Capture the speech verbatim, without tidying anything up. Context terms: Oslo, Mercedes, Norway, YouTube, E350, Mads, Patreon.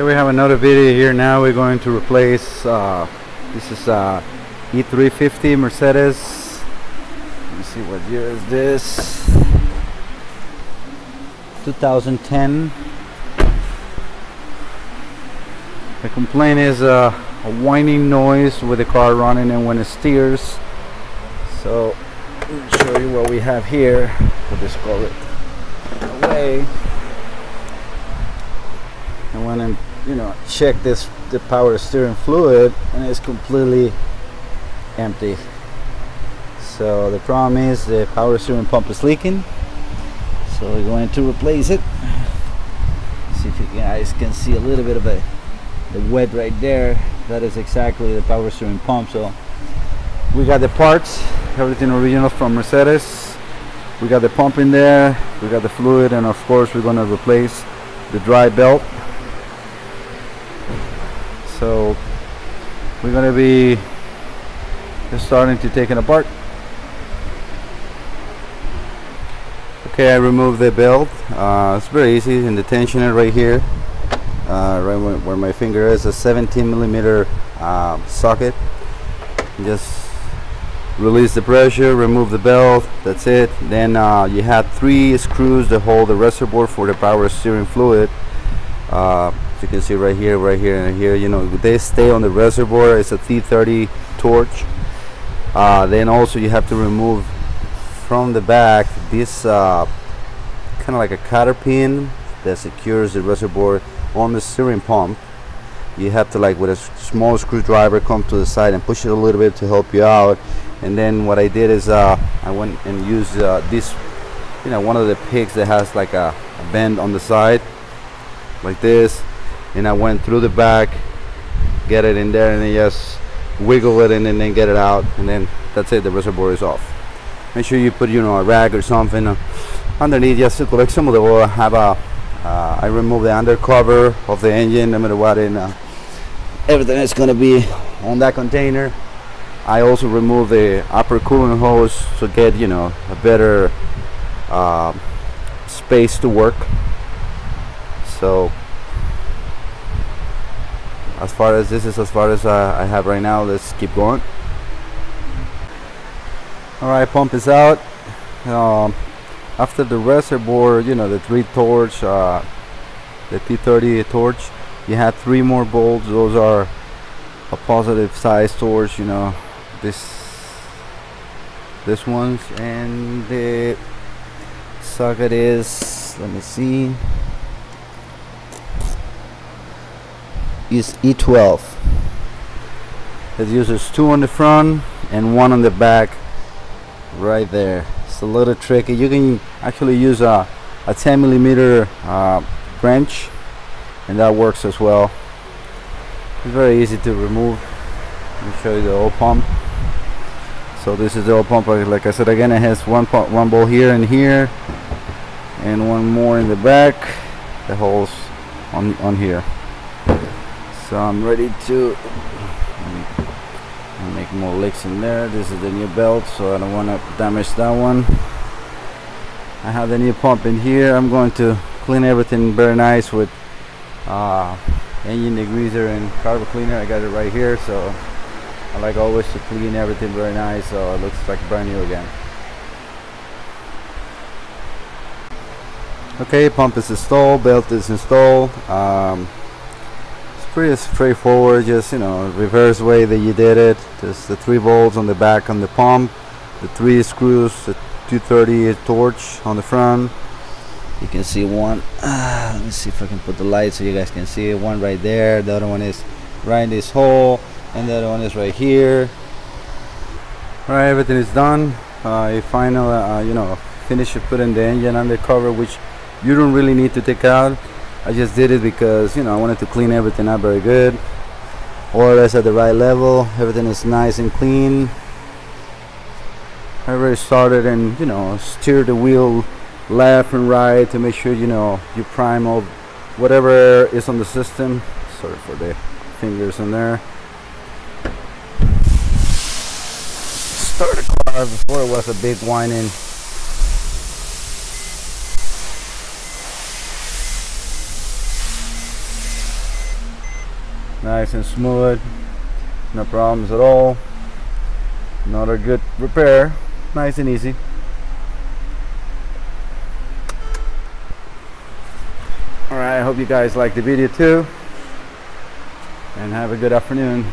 Here we have another video. Here now we're going to replace uh, this is uh, E three fifty Mercedes. Let me see, what year is this? twenty ten. The complaint is uh, a whining noise with the car running and when it steers. So let me show you what we have here. We'll just call it away. I went and, you know, check this, the power steering fluid, and it's completely empty. So the problem is the power steering pump is leaking. So we're going to replace it. See if you guys can see a little bit of a, the wet right there. That is exactly the power steering pump. So we got the parts, everything original from Mercedes. We got the pump in there, we got the fluid, and of course we're going to replace the dry belt. So we're going to be just starting to take it apart. Okay, I removed the belt. Uh, it's very easy. In the tensioner right here, uh, right where, where my finger is, a seventeen millimeter uh, socket. Just release the pressure, remove the belt. That's it. Then uh, you have three screws that hold the reservoir for the power steering fluid. Uh, you can see right here, right here, and here, you know, they stay on the reservoir. It's a T thirty torch. Uh, then also you have to remove from the back this uh, kind of like a cotter pin that secures the reservoir on the steering pump. You have to, like, with a small screwdriver, come to the side and push it a little bit to help you out. And then what I did is uh, I went and used uh, this, you know, one of the pegs that has like a, a bend on the side like this. And I went through the back, get it in there, and then just wiggle it in and then get it out, and then that's it, the reservoir is off. Make sure you put, you know, a rag or something uh, underneath just to collect some of the oil. I have a, uh, I remove the undercover of the engine, no matter what, and uh, everything is going to be on that container. I also remove the upper coolant hose to get, you know, a better uh, space to work. So as far as this is as far as uh, I have right now, let's keep going. Alright, pump is out. Um, after the reservoir, you know, the three torch, uh, the T thirty torch, you have three more bolts. Those are a positive size torch, you know, this this one's, and the socket is, let me see, is E twelve. It uses two on the front and one on the back right there. It's a little tricky. You can actually use a, a ten millimeter uh, wrench, and that works as well. It's very easy to remove. Let me show you the oil pump. So this is the oil pump. Like I said, again, it has one pump, one bolt here and here, and one more in the back that holds on, on here. So I'm ready to make more leaks in there. This is the new belt, so I don't want to damage that one. I have the new pump in here. I'm going to clean everything very nice with uh, engine degreaser and carb cleaner. I got it right here, so I like always to clean everything very nice so it looks like brand new again. Okay, pump is installed, belt is installed. Um, pretty straightforward, just, you know, reverse way that you did it. Just the three bolts on the back on the pump, the three screws, the two thirty torch on the front. You can see one, uh, let me see if I can put the light so you guys can see it. One right there, the other one is right in this hole, and the other one is right here. All right, everything is done. I uh, finally uh, you know, finished putting the engine under cover, which you don't really need to take out. I just did it because, you know, I wanted to clean everything up very good. Oil is at the right level, everything is nice and clean. I already started and, you know, steer the wheel left and right to make sure, you know, you prime all whatever is on the system. Sorry for the fingers in there. Start the car before it was a big whining. nice and smooth, no problems at all. Another good repair, nice and easy. All right, I hope you guys liked the video too, and have a good afternoon.